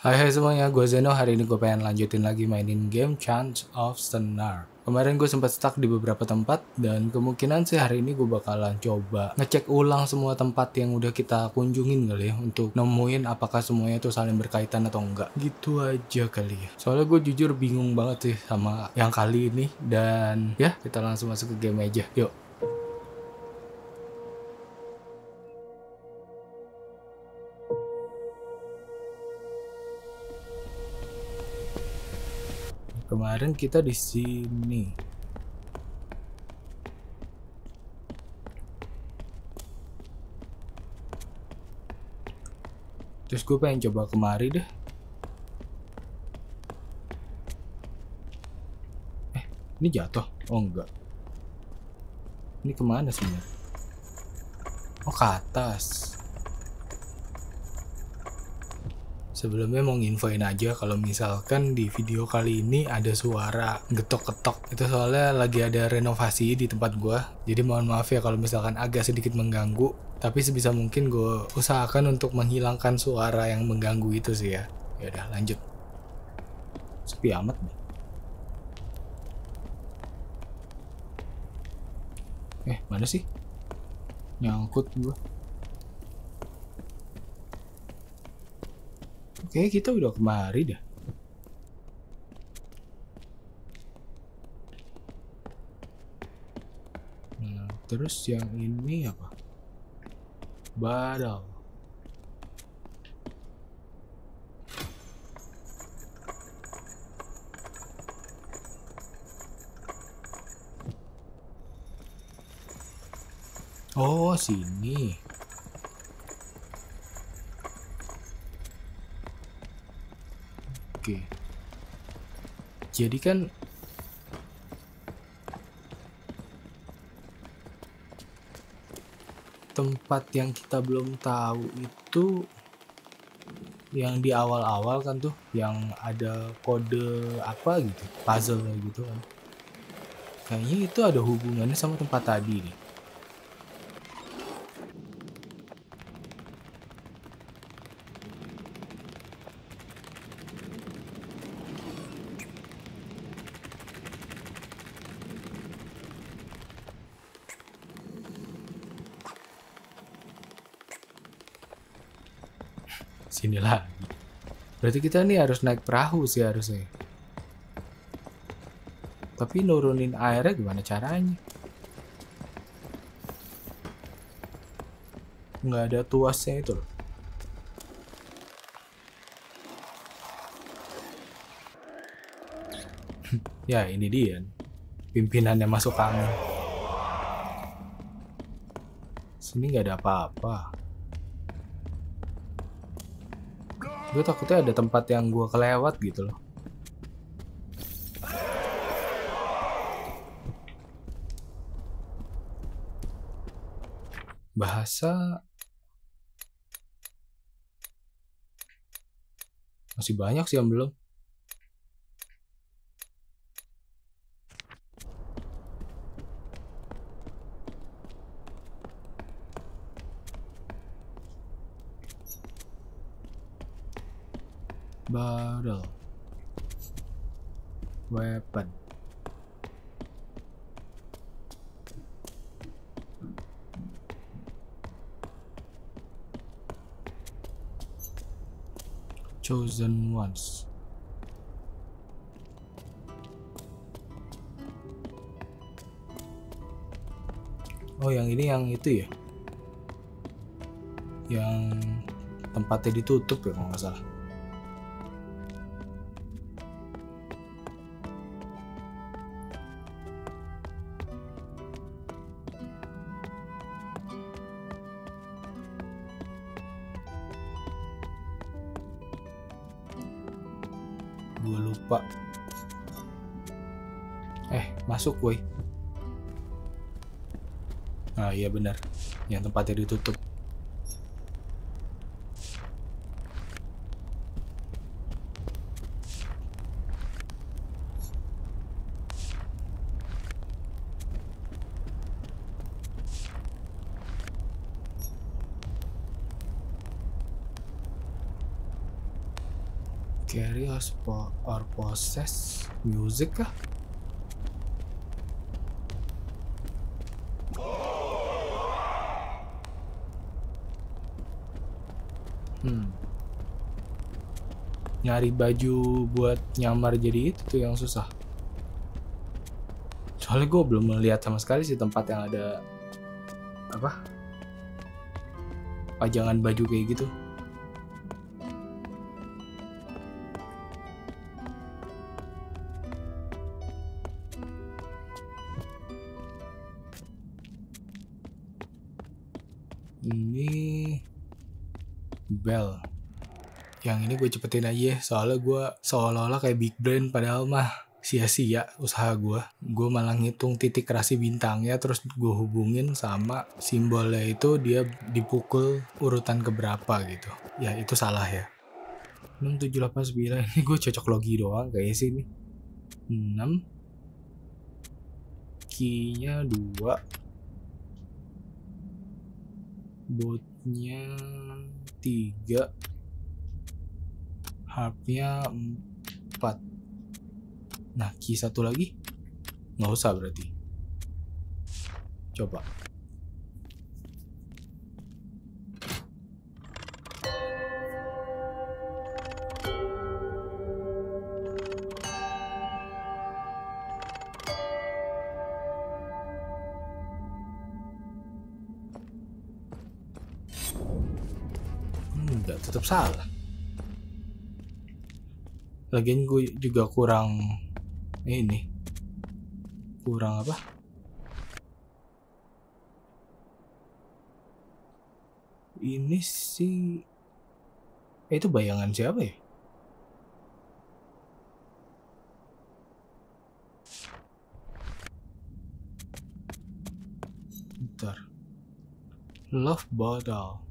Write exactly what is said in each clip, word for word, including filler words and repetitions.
Hai hai semuanya, gue Zeno. Hari ini gue pengen lanjutin lagi mainin game Chants of Sennaar. Kemarin gue sempat stuck di beberapa tempat, dan kemungkinan sih hari ini gue bakalan coba ngecek ulang semua tempat yang udah kita kunjungin kali ya, untuk nemuin apakah semuanya itu saling berkaitan atau enggak. Gitu aja kali ya, soalnya gue jujur bingung banget sih sama yang kali ini. Dan ya, kita langsung masuk ke game aja, yuk. Kemarin kita di sini. Terus gue pengen coba kemari deh. Eh, ini jatuh? Oh enggak. Ini kemana sebenarnya? Oh, ke atas. Sebelumnya mau nginfoin aja kalau misalkan di video kali ini ada suara getok-getok. Itu soalnya lagi ada renovasi di tempat gua. Jadi mohon maaf ya kalau misalkan agak sedikit mengganggu. Tapi sebisa mungkin gue usahakan untuk menghilangkan suara yang mengganggu itu sih ya. Ya udah, lanjut. Sepi amat nih. Eh, mana sih? Nyangkut gua. Oke, kita udah kemari dah. Nah, terus yang ini apa? Badal. Oh, sini. Oke. Jadi kan tempat yang kita belum tahu itu yang di awal-awal kan tuh, yang ada kode apa gitu, puzzle gitu kan. Kayaknya itu ada hubungannya sama tempat tadi nih. Sini lagi. Berarti kita nih harus naik perahu sih harusnya. Tapi nurunin airnya gimana caranya? Nggak ada tuasnya itu loh. Ya ini dia. Pimpinannya masuk angin. Sini nggak ada apa-apa. Gue takutnya ada tempat yang gue kelewat gitu loh. Bahasa masih banyak sih yang belum. Barrel, weapon. Chosen ones. Oh, yang ini yang itu ya. Yang tempatnya ditutup ya kalau nggak salah. Gue lupa. Eh, masuk woi. Ah iya benar, yang tempatnya ditutup. Carry or, or possess music kah? Hmm. Nyari baju buat nyamar jadi itu tuh yang susah. Soalnya gue belum melihat sama sekali sih tempat yang ada apa pajangan baju kayak gitu. Ini bel. Yang ini gue cepetin aja, soalnya gue seolah-olah kayak big brain padahal mah sia-sia usaha gue. Gue malah ngitung titik rasi bintangnya, terus gue hubungin sama simbolnya itu dia dipukul urutan keberapa gitu. Ya itu salah ya. enam, tujuh, delapan, sembilan. Ini gue cocok logi doang kayaknya sih ini. enam. Key-nya dua. Bot-nya tiga. Harpnya empat. Nah, key satu lagi nggak usah berarti. Coba. Hmm, nggak, tetap salah. Lagian gue juga kurang ini, kurang apa? Ini sih, eh, itu bayangan siapa ya? Bentar. Love bottle.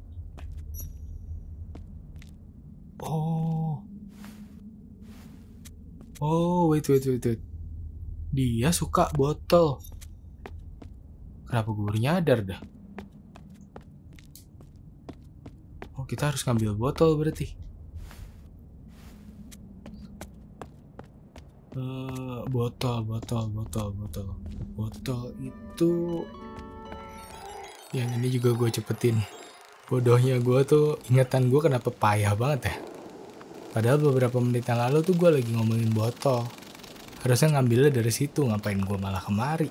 Oh. Oh, wait, wait, wait, wait. Dia suka botol. Kenapa gue baru nyadar dah? Oh, kita harus ngambil botol berarti. Uh, botol, botol, botol, botol. Botol itu... Yang ini juga gue cepetin. Bodohnya gue tuh, ingatan gue kenapa payah banget ya. Padahal beberapa menit yang lalu tuh gue lagi ngomongin botol. Harusnya ngambilnya dari situ, ngapain gue malah kemari.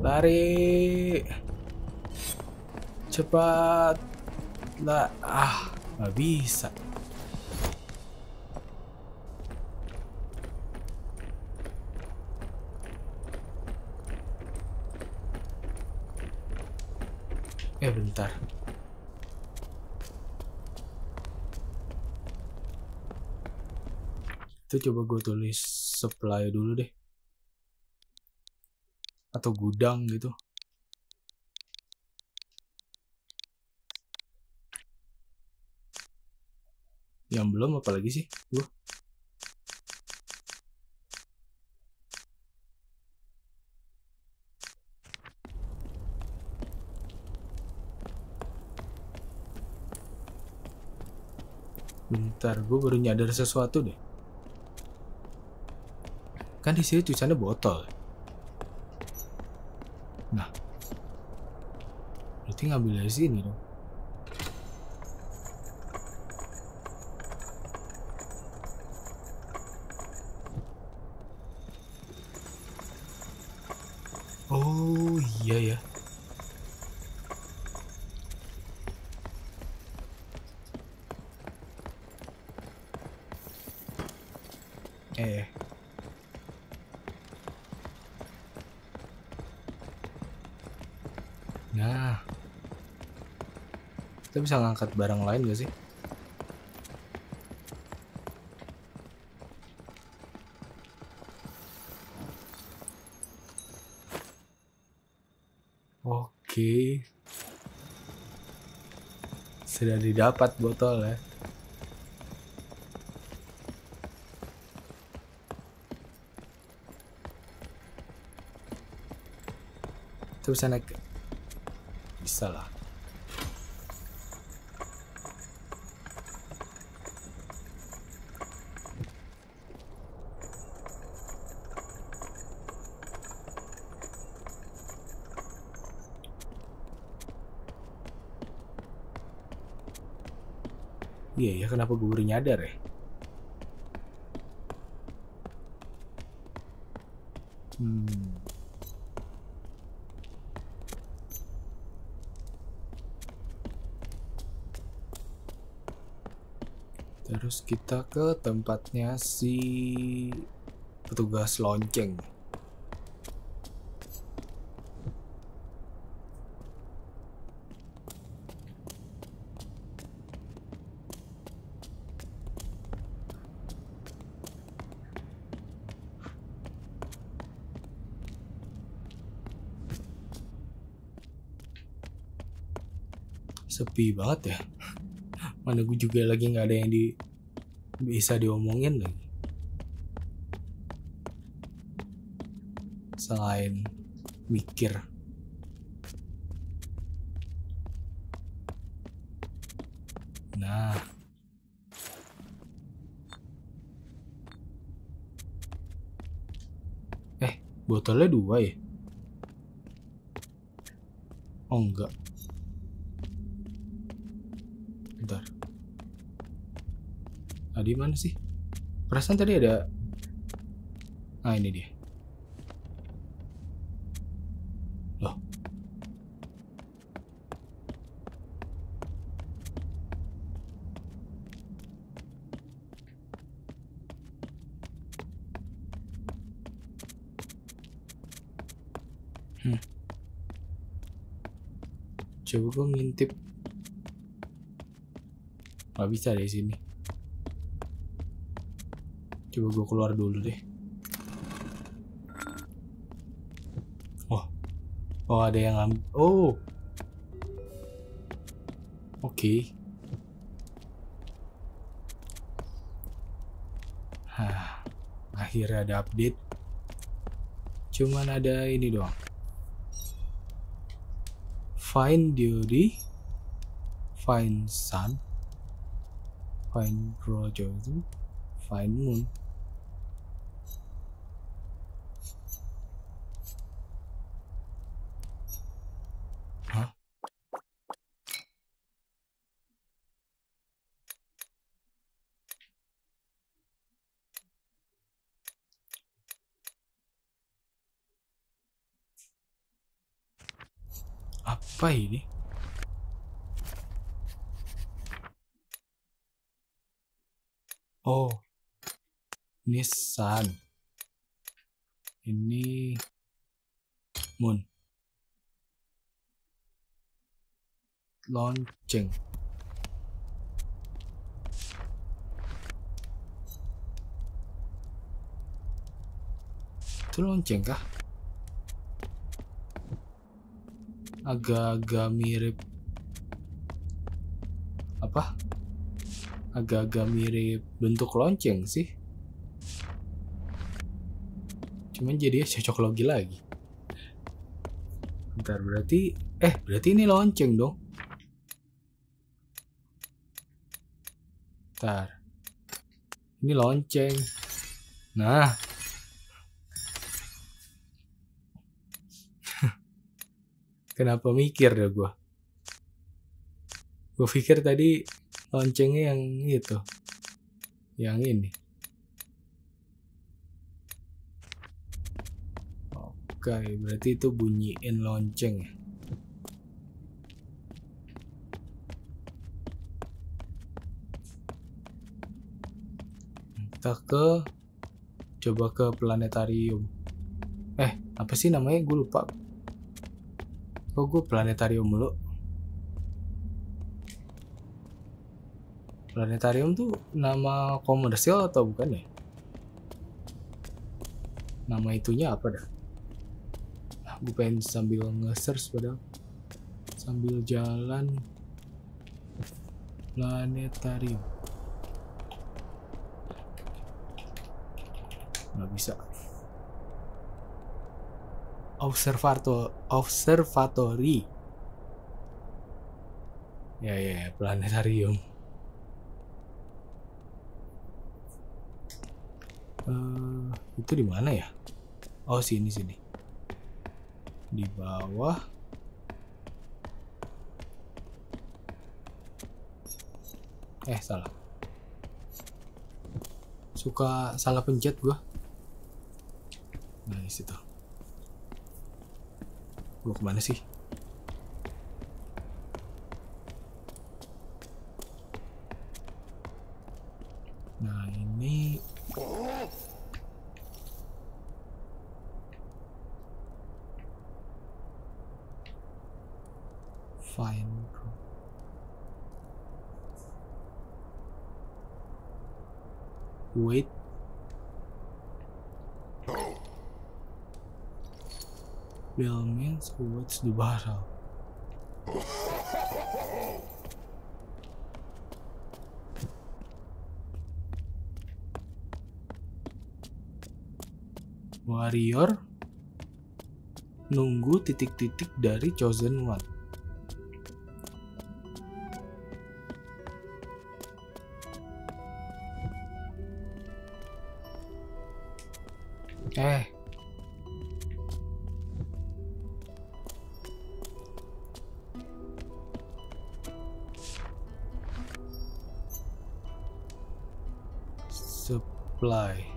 Lari. Cepat. Lah, ah, gak bisa. Eh bentar. Itu coba gue tulis supply dulu deh. Atau gudang gitu. Yang belum apa lagi sih? Gue. Bentar, gue baru nyadar sesuatu deh. Kan di sini tulisannya botol. Nah, berarti ngambil dari sini dong. Oh iya ya. Eh. Nah. Kita bisa ngangkat barang lain gak sih? Oke. Sudah didapat botol ya. Terus naik الصلاة. Iya ya, kenapa gue baru nyadar ya? Hmm. Terus kita ke tempatnya si petugas lonceng. Sepi banget ya. Mana gue juga lagi nggak ada yang di bisa diomongin lagi. Selain mikir. Nah. Eh, botolnya dua ya? Oh enggak. Di mana sih? Perasaan tadi ada. Ah, ini dia. Loh. Hmm. Coba gue ngintip. Gak bisa dari sini. Coba gue keluar dulu deh. Oh, oh ada yang ngambil. Oh, oke. Okay. Hah, akhirnya ada update. Cuman ada ini doang. Find Duty, Find Sun, Find Roger, Find Moon. Apa ini? Oh, ini sun, ini moon, lonceng. Itu lonceng kah? Agak-agak mirip apa? Agak-agak mirip bentuk lonceng sih. Cuman jadinya cocok logi lagi. Bentar, berarti eh berarti ini lonceng dong. Bentar. Ini lonceng. Nah. Kenapa mikir dah gue? Gue pikir tadi loncengnya yang itu, yang ini. Oke, berarti itu bunyiin lonceng. Kita ke, coba ke planetarium. Eh, apa sih namanya? Gue lupa. Kok gue planetarium mulu? Planetarium tuh nama komersial atau bukan ya? Nama itunya apa dah? Nah, gue pengen sambil nge-search padahal. Sambil jalan. Planetarium. Nggak bisa. Observator, observatory, Ya ya, planetarium. Uh, itu di mana ya? Oh, sini sini. Di bawah. Eh, salah. Suka salah pencet gua. Nah, di situ. Gua kemana sih? Nah ini fine. Wait. Bill means what's the barrel. Warrior nunggu titik-titik dari chosen one. Eh, supply.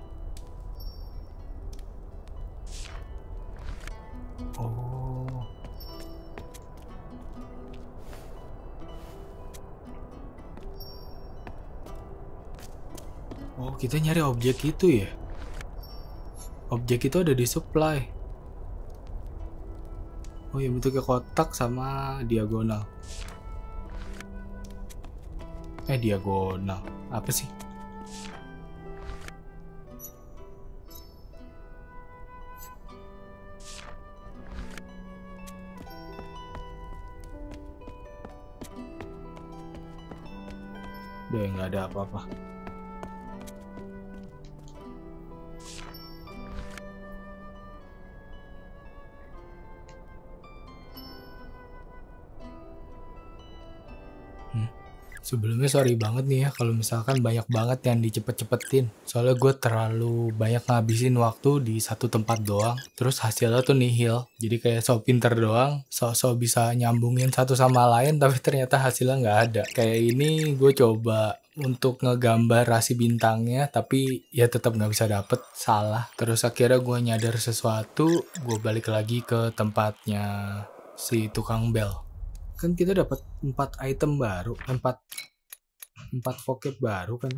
Kita nyari objek itu ya. Objek itu ada di supply. Oh ya, bentuknya kotak sama diagonal. Eh diagonal apa sih? Udah nggak ada apa-apa. Sebelumnya sorry banget nih ya kalau misalkan banyak banget yang dicepet-cepetin. Soalnya gue terlalu banyak ngabisin waktu di satu tempat doang. Terus hasilnya tuh nihil. Jadi kayak sok pinter doang. Sok-sok bisa nyambungin satu sama lain tapi ternyata hasilnya nggak ada. Kayak ini gue coba untuk ngegambar rasi bintangnya tapi ya tetap nggak bisa dapet. Salah. Terus akhirnya gue nyadar sesuatu. Gue balik lagi ke tempatnya si tukang bel. Kan kita dapat empat item baru, empat empat vocab baru kan.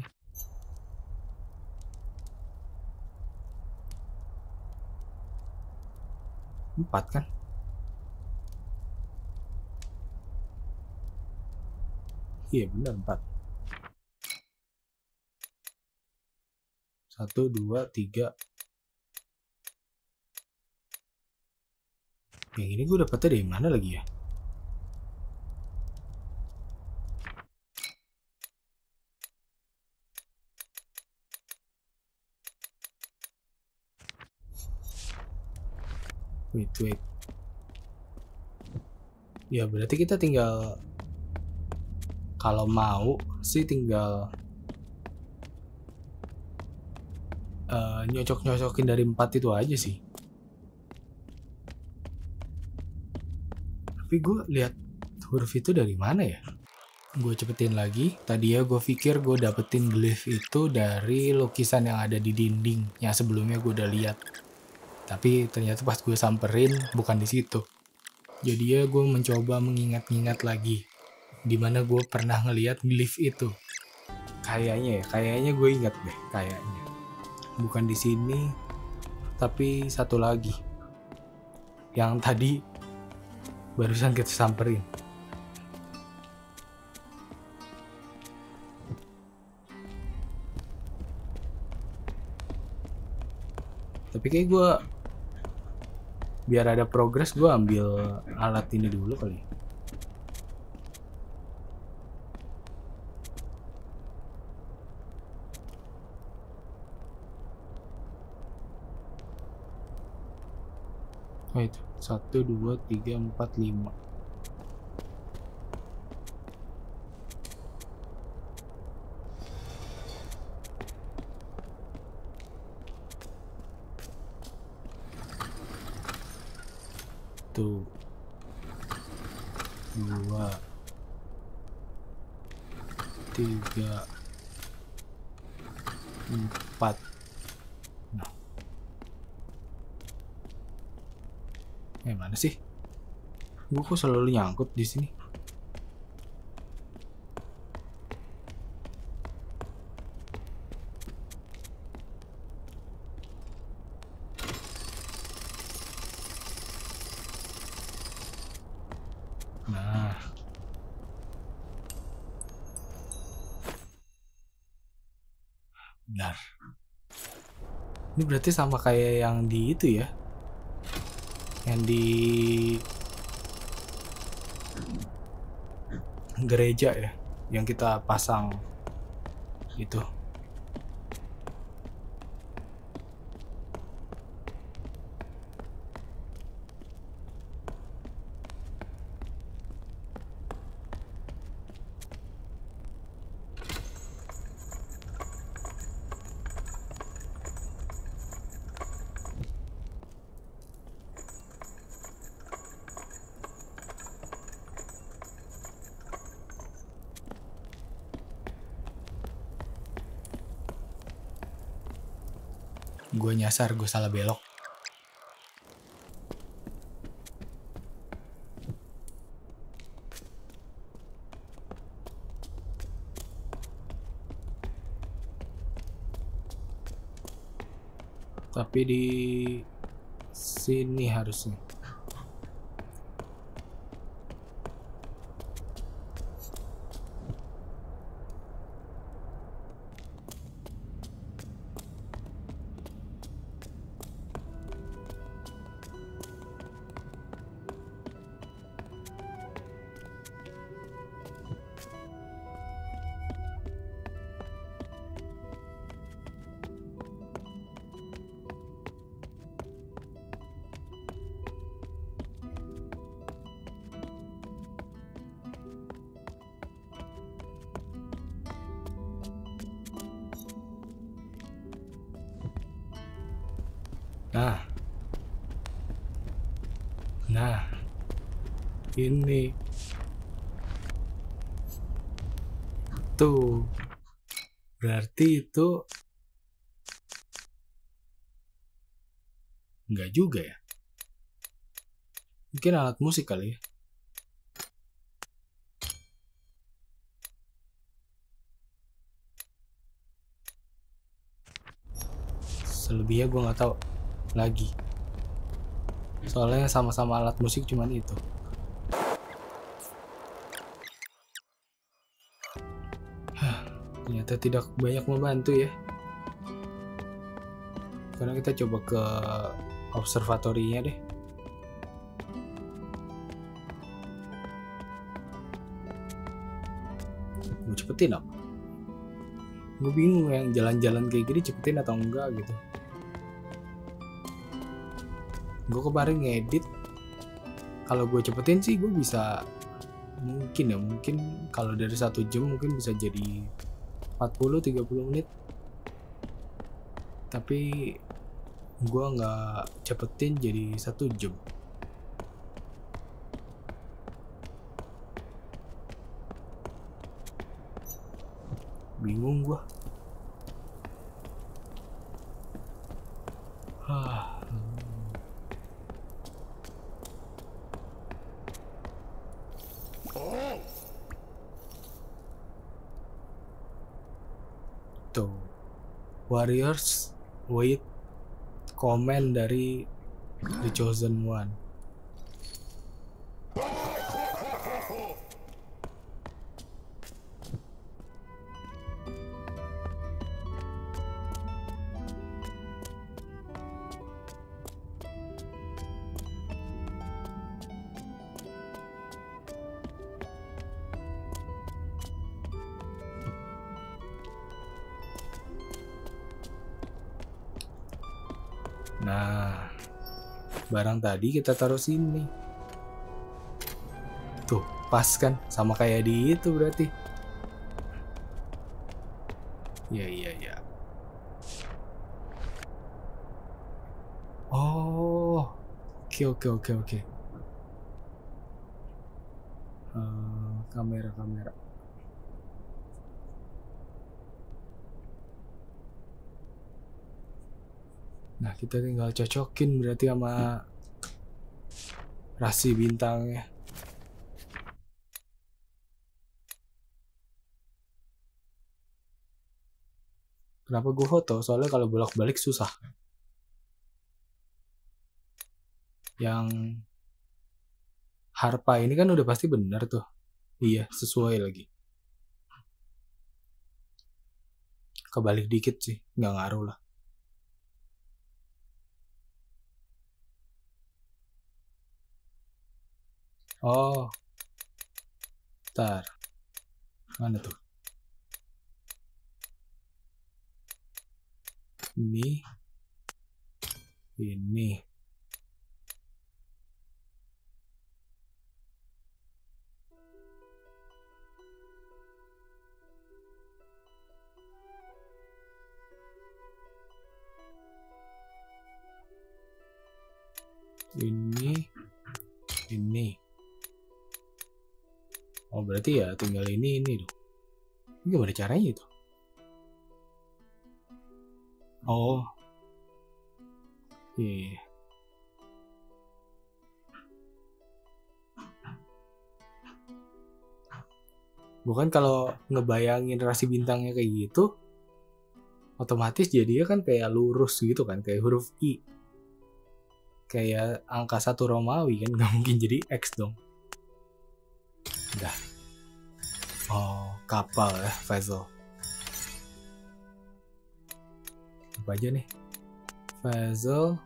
Empat kan? Iya benar empat. Satu, dua, tiga. Yang ini gue dapetnya dari mana lagi ya? Wait, wait. Ya berarti kita tinggal, kalau mau sih tinggal uh, nyocok-nyocokin dari empat itu aja sih. Tapi gue lihat huruf itu dari mana ya? Gue cepetin lagi. Tadi ya gue pikir gue dapetin glyph itu dari lukisan yang ada di dinding yang sebelumnya gue udah lihat. Tapi ternyata pas gue samperin bukan di situ. Jadi ya gue mencoba mengingat-ingat lagi di mana gue pernah ngelihat glyph itu. Kayaknya ya, kayaknya gue ingat deh, kayaknya. Bukan di sini, tapi satu lagi. Yang tadi barusan kita samperin. Tapi kayak gue biar ada progres gue ambil alat ini dulu kali. Oh itu satu dua tiga empat lima. Satu, dua, tiga, empat. Nah, eh mana sih? Gue kok selalu nyangkut di sini. Benar. Ini berarti sama kayak yang di itu ya, yang di gereja ya, yang kita pasang itu. Gue nyasar, gue salah belok. Tapi di sini harusnya. Nah, nah, ini tuh berarti itu enggak juga ya? Mungkin alat musik kali ya? Selebihnya gue nggak tahu lagi, soalnya sama-sama alat musik cuman itu. Hah, ternyata tidak banyak membantu ya, karena kita coba ke observatorinya deh. Gue cepetin apa? Gue bingung yang jalan-jalan kayak gini cepetin atau enggak gitu. Gue kemarin ngedit, kalau gue cepetin sih gue bisa mungkin ya, mungkin kalau dari satu jam mungkin bisa jadi empat puluh sampai tiga puluh menit, tapi gue nggak cepetin jadi satu jam. Bingung gue. Hah. Warriors wait comment dari The Chosen One. Nah, barang tadi kita taruh sini. Tuh, pas kan? Sama kayak di itu berarti. Ya, ya, ya. Oh, oke, oke, oke, oke. uh, kamera-kamera. Nah, kita tinggal cocokin berarti sama rasi bintangnya. Kenapa gue foto? Soalnya kalau bolak-balik susah. Yang harpa ini kan udah pasti benar tuh. Iya, sesuai lagi. Kebalik dikit sih, nggak ngaruh lah. Oh, ntar mana tuh? Ini, ini. Ini, ini. Oh, berarti ya tinggal ini, ini dong. Ini gimana caranya itu? Oh. Iya. Yeah. Bukan kalau ngebayangin rasi bintangnya kayak gitu, otomatis jadinya kan kayak lurus gitu kan, kayak huruf I. Kayak angka satu Romawi kan, nggak mungkin jadi X dong. Udah. Oh, kapal ya, vessel. Apa aja nih? Vessel,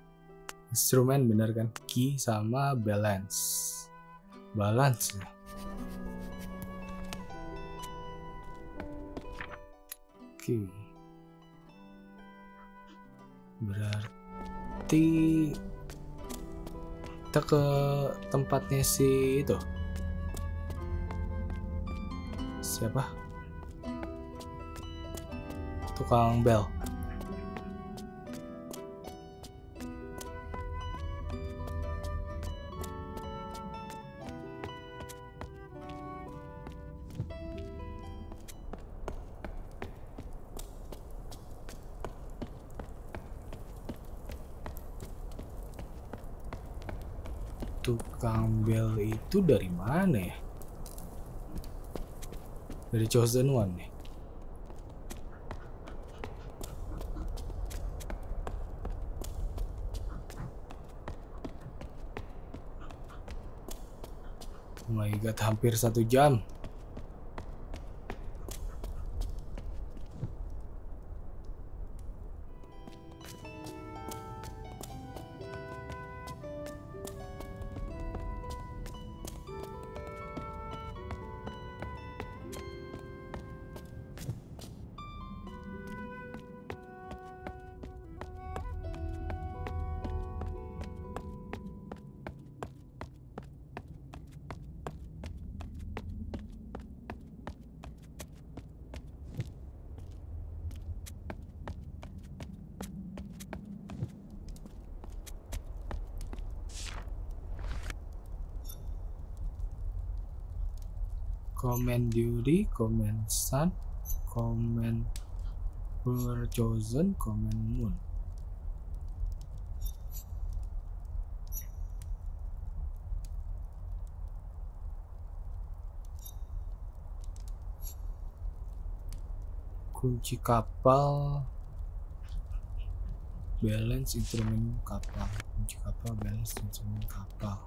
instrumen bener kan? Key sama balance. Balance ya. Oke. Berarti kita ke tempatnya si itu siapa, tukang bel. Tukang bel itu dari mana ya? Dari Chosen One nih. Oh my god, hampir satu jam. Comment duty, comment sun, comment were chosen, comment moon. Kunci kapal, balance instrumen kapal, kunci kapal, balance instrumen kapal.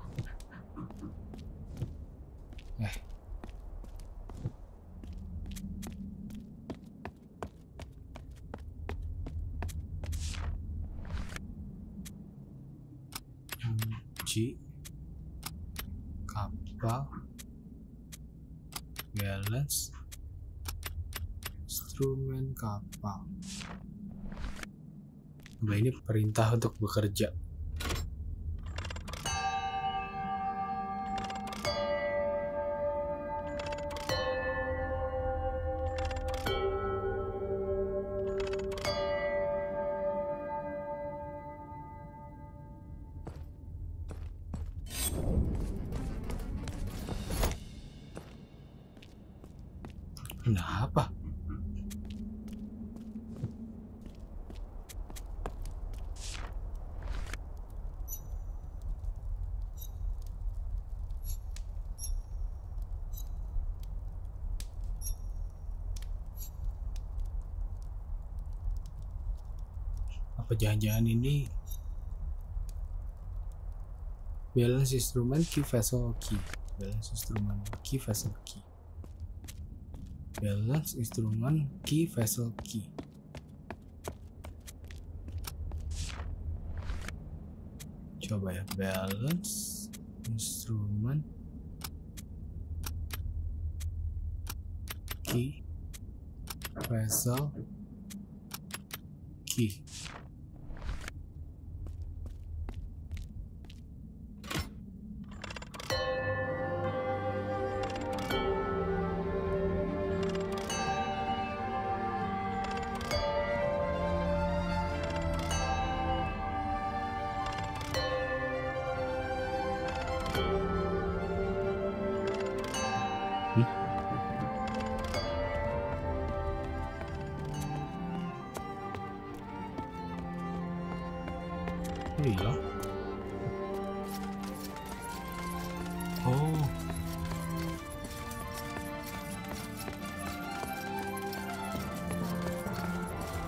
Eh. Kapal, balance, instrumen kapal. Nah, ini perintah untuk bekerja. Kenapa? Apa jangan-jangan ini balance instrumen key vessel key, balance instrumen key vessel key, balance instrumen key vessel key. Coba ya, balance instrumen key vessel key.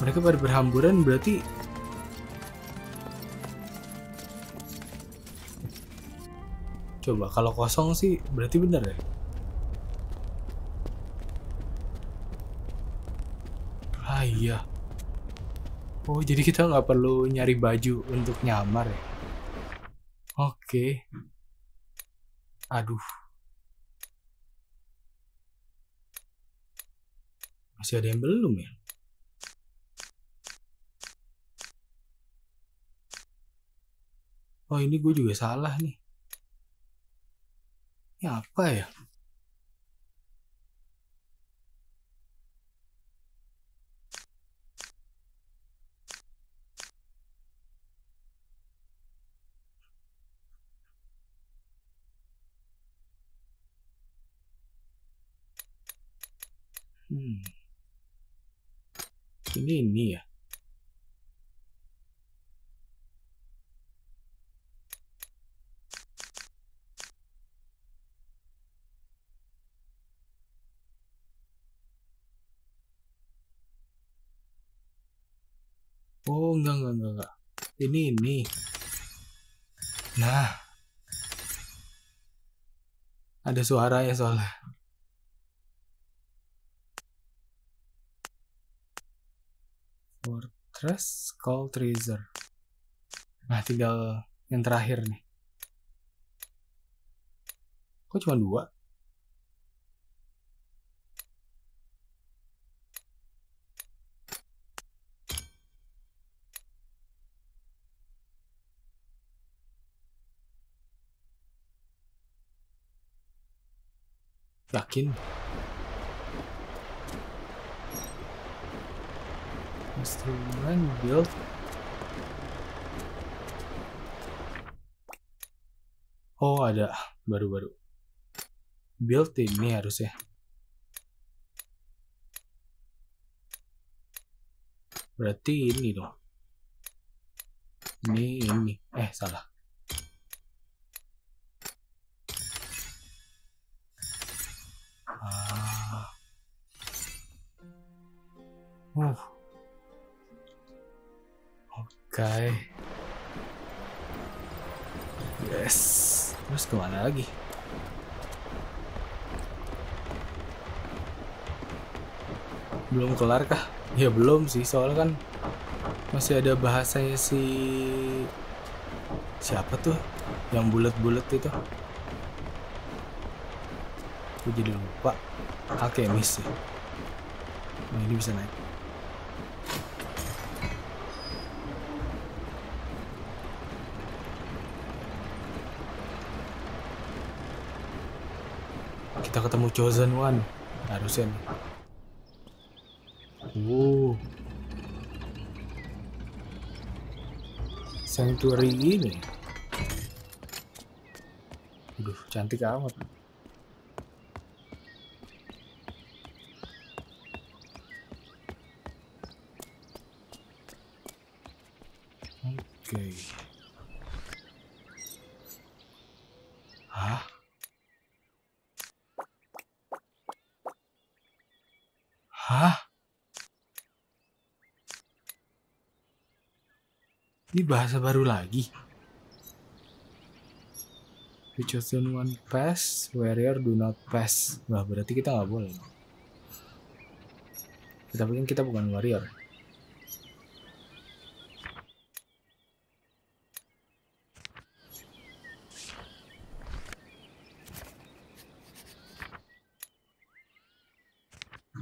Mereka pada berhamburan berarti. Coba kalau kosong sih berarti benar ya. Ah iya. Oh jadi kita nggak perlu nyari baju untuk nyamar ya. Oke. Aduh. Masih ada yang belum ya? Oh ini gue juga salah nih. Ini apa ya? Hmm. Ini ini ya. Oh enggak enggak enggak, enggak. Ini ini. Nah, ada suaranya soalnya. Fortress Call Treasure. Nah tinggal yang terakhir nih. Kok cuma dua? Yakin instrumen build oh ada baru-baru build ini harusnya berarti ini dong ini ini eh salah. Uh. Oke, okay. Yes. Terus kemana lagi? Belum kelar kah? Ya belum sih, soalnya kan masih ada bahasanya si siapa tuh yang bulat-bulat itu? Aku jadi lupa. Alkemis sih. Nah ini bisa naik. Kita ketemu Chosen One harusnya nih. Wow. Sanctuary ini. Aduh, cantik amat. Okay. Hah? Hah? Ini bahasa baru lagi. We chosen one pass, warrior do not pass. Nah, berarti kita nggak boleh. Kita bikin kita bukan warrior.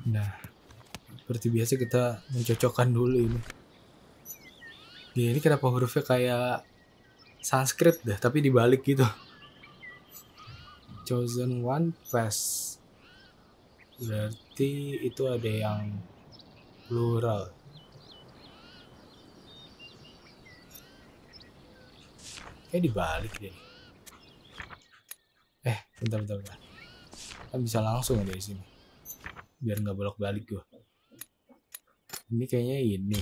Nah, seperti biasa kita mencocokkan dulu ini. Ya, ini kenapa hurufnya kayak Sanskrit dah, tapi dibalik gitu. Chosen one pass. Berarti itu ada yang plural. Kayak dibalik deh. Eh, bentar, bentar, bentar. Kita bisa langsung dari sini. Biar nggak bolak-balik gue. Ini kayaknya ini.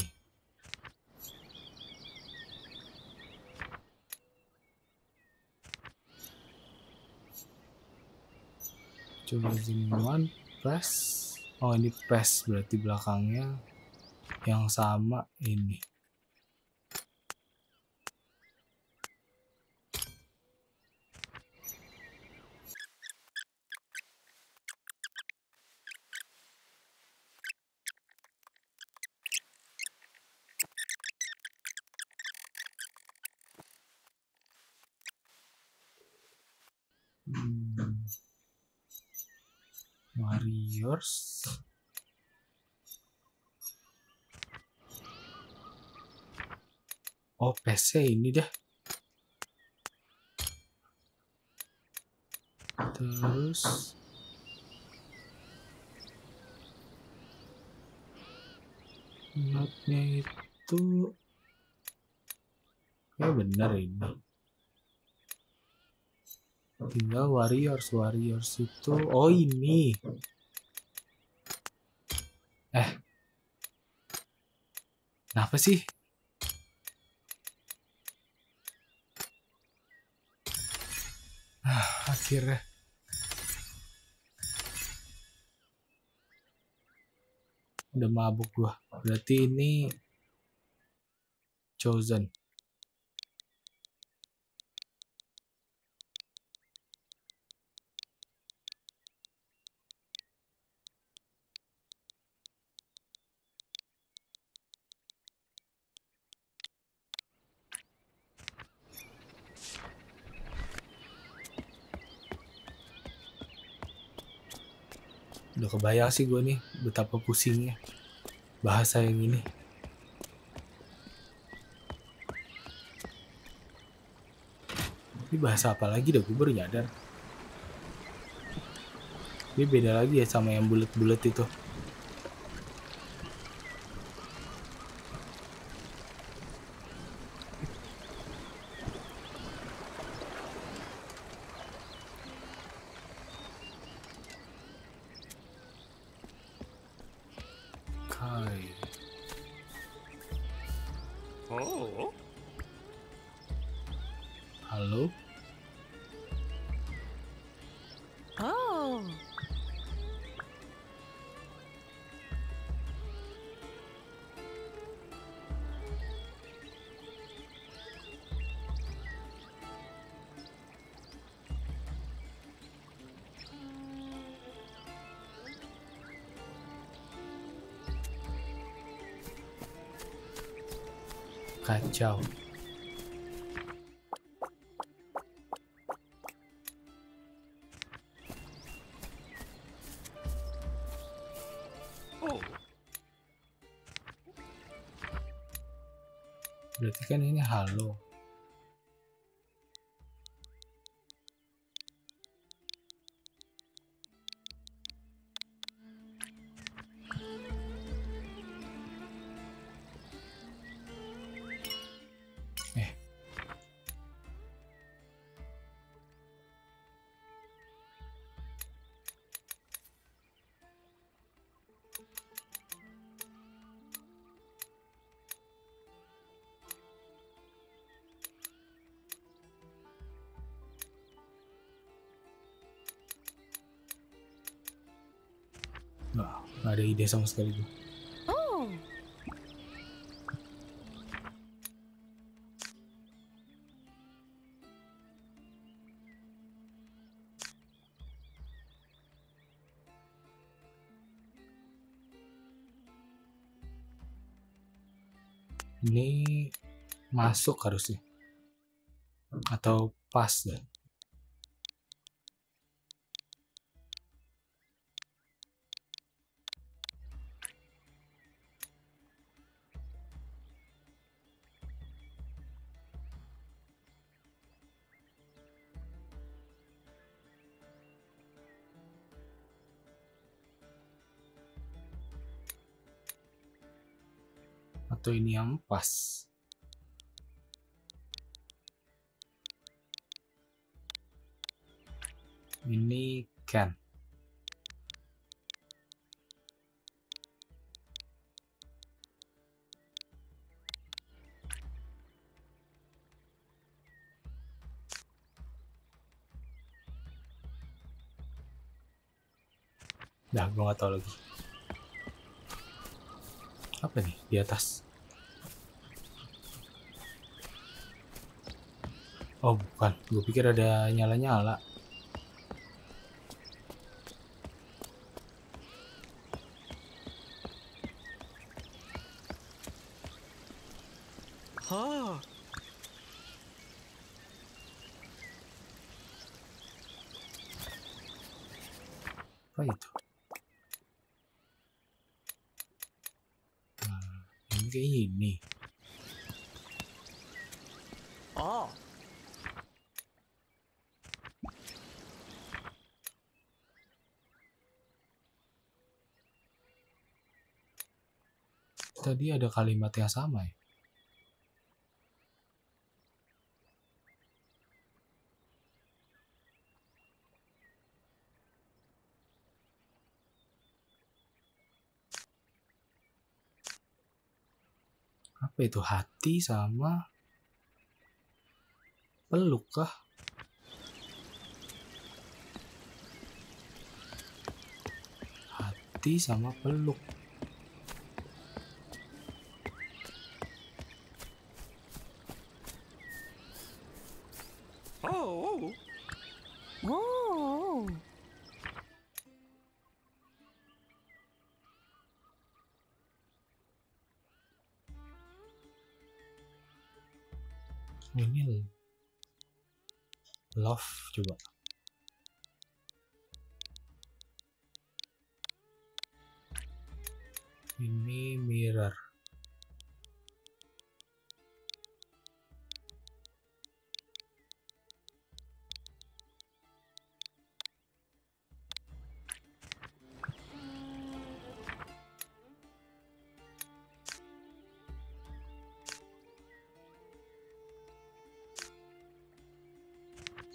Coba zimuan press. Oh, ini press berarti belakangnya yang sama ini. Hmm. Warriors oh P C ini dah, terus notnya itu ya benar ini tinggal warriors warriors itu oh ini eh kenapa sih ah, akhirnya udah mabuk gua. Berarti ini chosen. Udah kebayang sih gue nih betapa pusingnya bahasa yang ini. Ini bahasa apa lagi dah, gue baru nyadar. Ini beda lagi ya sama yang bulat-bulat itu. Oh. Halo. Oh. Kacau. Oh. Berarti kan ini halo. Nah, nggak ada ide sama sekali tuh. Oh. Ini masuk harusnya, atau pas deh. Atau ini yang pas. Ini kan. Nah, gue gak tahu lagi. Apa nih di atas? Oh bukan, gue pikir ada nyala-nyala. Huh. Apa itu? Nah, ini kayak ini. Oh. Tadi ada kalimat yang sama ya. Apa itu, hati sama peluk kah? Hati sama peluk. Ini love coba. Ini mirror.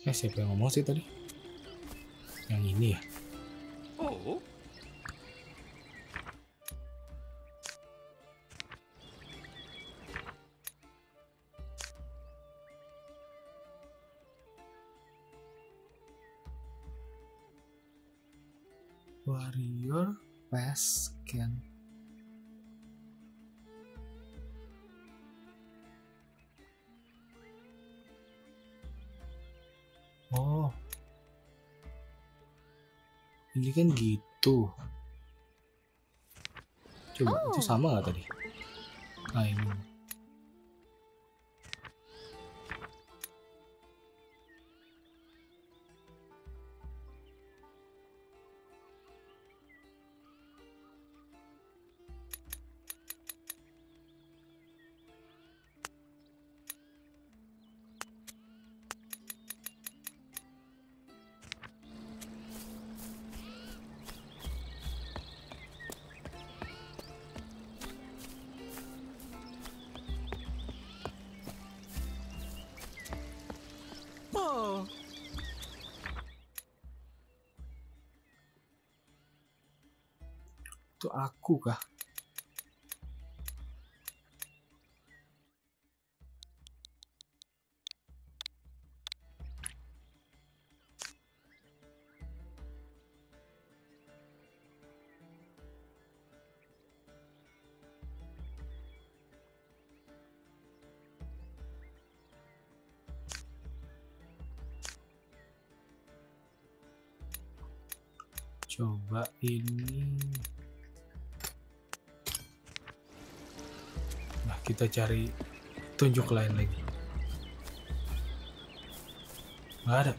Eh, siapa yang ngomong sih tadi? Yang ini ya? Oh. Warrior Pass Scan. Oh, ini kan gitu. Coba oh. Itu sama nggak tadi? Nah ini. Itu aku kah? coba ini. Nah, kita cari tunjuk lain lagi. Nggak ada.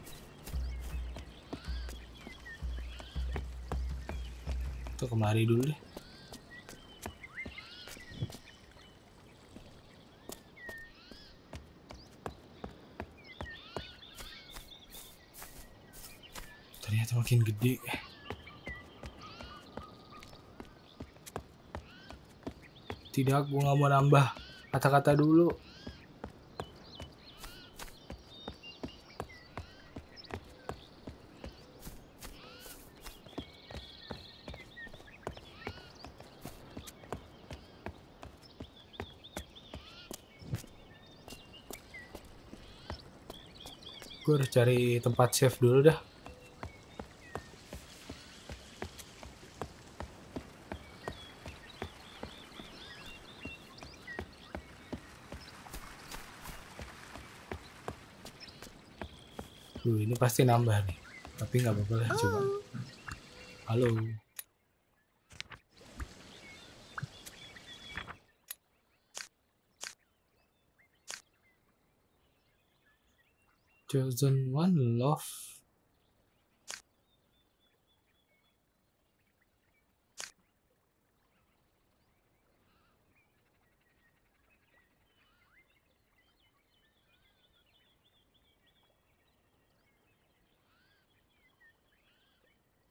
Kita kemari dulu deh. Ternyata makin gede. Tidak, gue nggak mau nambah kata-kata dulu. Gue harus cari tempat save dulu dah. Duh, ini pasti nambah nih, tapi nggak apa-apa lah, coba. Halo. Chosen one love.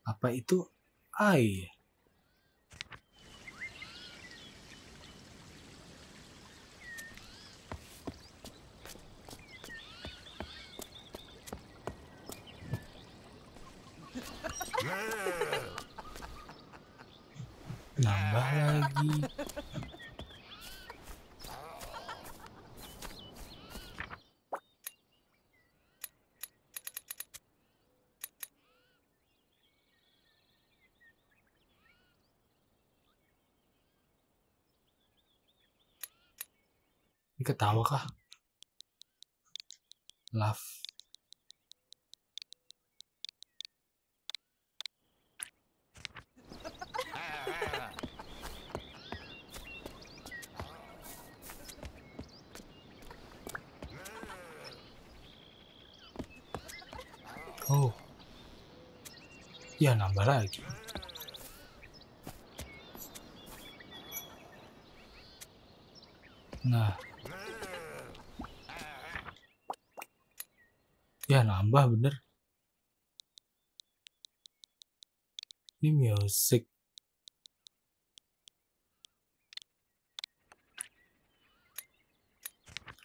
Apa itu air? Nambah lagi. Ini ketawa kah? Love. Oh. Ya, nambah lagi. Nah. Ya, nambah bener. Ini musik.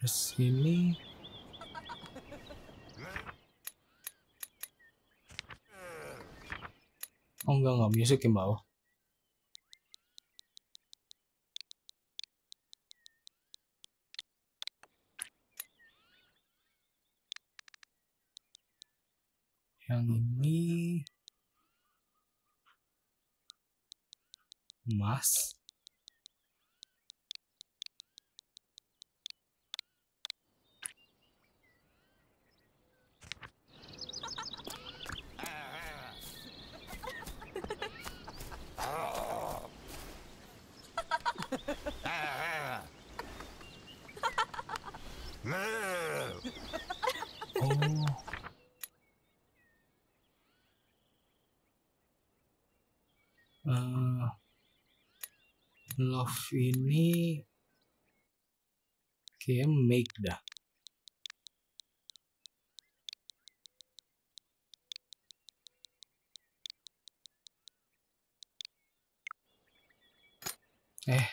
Terus ini. Oh enggak, enggak musik yang bawah. Yang ini emas. Oh. Uh, love ini kayak make dah. Eh.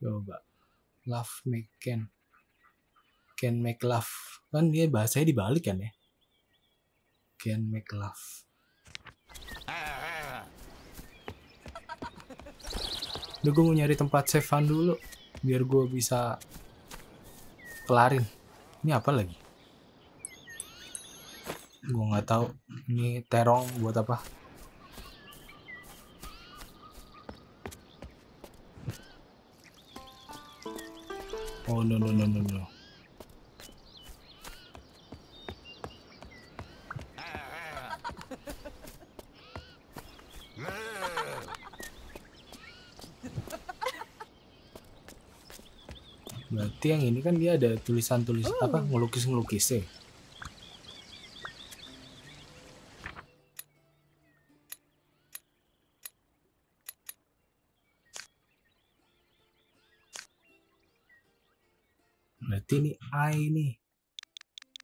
Coba love make can can make love, kan dia bahasanya dibalik kan ya, can make love. Duh, gue mau nyari tempat save-an dulu biar gue bisa kelarin ini. Apa lagi gue nggak tahu ini terong buat apa. Oh no no no no no. Berarti yang ini kan dia ada tulisan-tulisan uh. apa ngelukis-ngelukis ya. Berarti ini I nih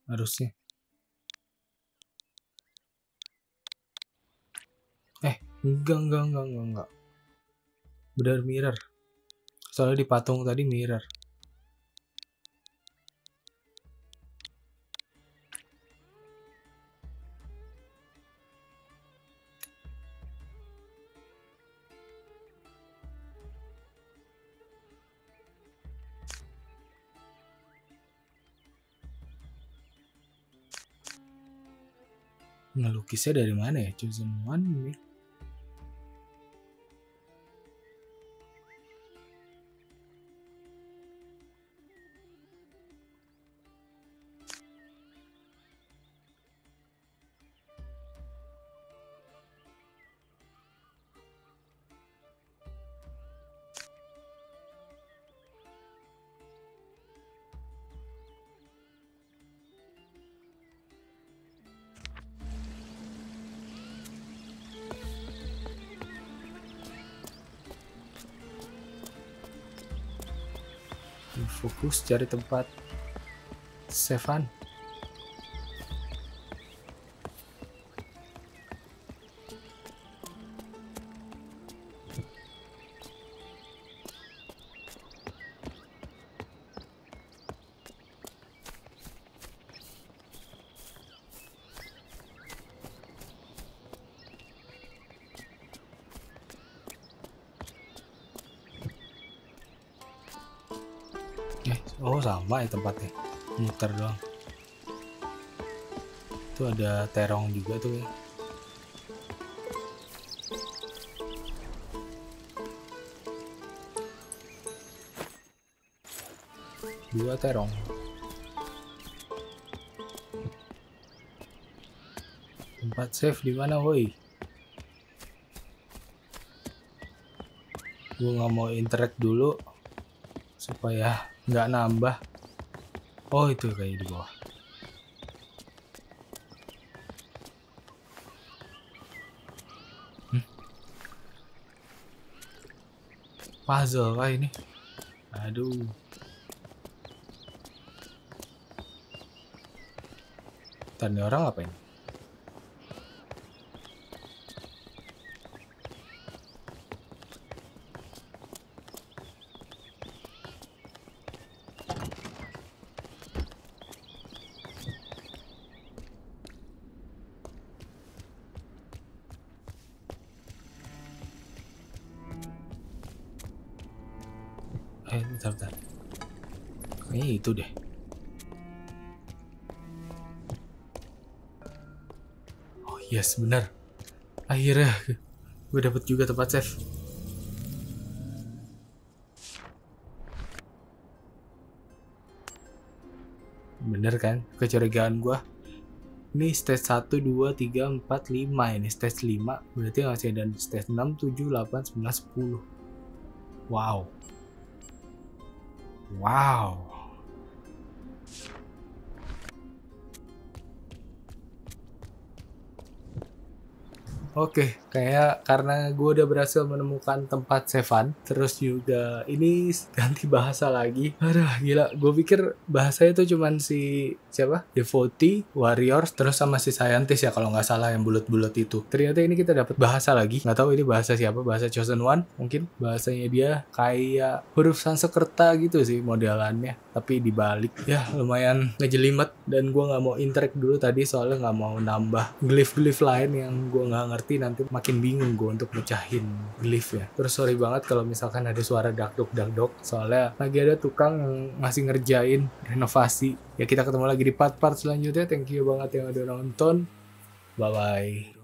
harusnya. Eh, enggak enggak enggak enggak enggak. Benar mirror. Soalnya di patung tadi mirror. Ngelukisnya dari mana ya? Chosen one ini. Fokus cari tempat Sevan. Oh sama ya tempatnya, muter doang. Itu ada terong juga tuh. Dua terong. Tempat safe di mana, woi? Gue nggak mau interact dulu supaya nggak nambah. Oh itu kayak di bawah. hmm. Puzzle lah ini. Aduh. Tadi orang ngapain? Eh, bentar, bentar. Kayaknya itu deh. Oh yes, benar. Akhirnya gue dapet juga tempat save. Bener kan kecurigaan gue. Ini stage satu, dua, tiga, empat, lima. Ini stage lima. Berarti masih ada stage enam, tujuh, delapan, sembilan, sepuluh. Wow. Wow. Oke, kayak karena gue udah berhasil menemukan tempat Sevan, terus juga ini ganti bahasa lagi. Aduh, gila. Gue pikir bahasanya tuh cuman si siapa? Devotee, Warriors, terus sama si Scientist ya kalau nggak salah yang bulat-bulat itu. Ternyata ini kita dapat bahasa lagi. Nggak tahu ini bahasa siapa, bahasa Chosen One mungkin. Bahasanya dia kayak huruf Sansekerta gitu sih modelannya, tapi dibalik. Ya lumayan ngejelimet, dan gue nggak mau interact dulu tadi soalnya nggak mau nambah glyph-glyph lain yang gue nggak ngerti. Nanti makin bingung gue untuk mecahin glyph ya. Terus sorry banget kalau misalkan ada suara dakduk-dakduk, soalnya lagi ada tukang yang masih ngerjain renovasi. Ya kita ketemu lagi di part-part selanjutnya. Thank you banget yang udah nonton. Bye-bye.